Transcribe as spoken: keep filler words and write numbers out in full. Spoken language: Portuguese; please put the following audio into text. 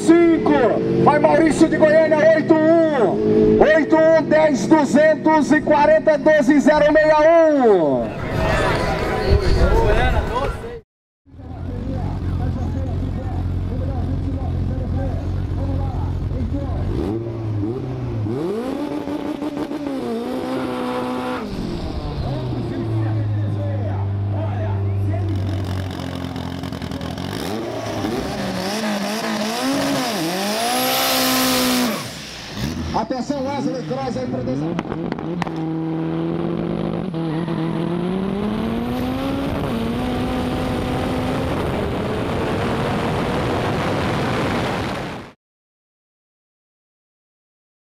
cinco, vai Maurício de Goiânia, oito um, oito um, dez, duzentos e quarenta, doze, zero sessenta e um. Atenção, Wesley, traz aí para o desenho.